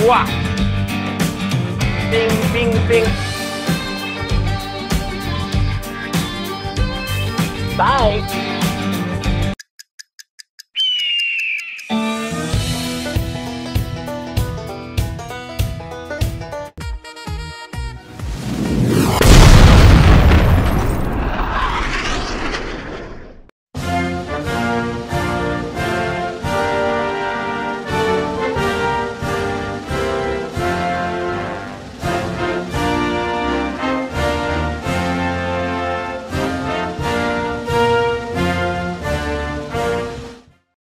Wow. Bing, bing, bing. Bye.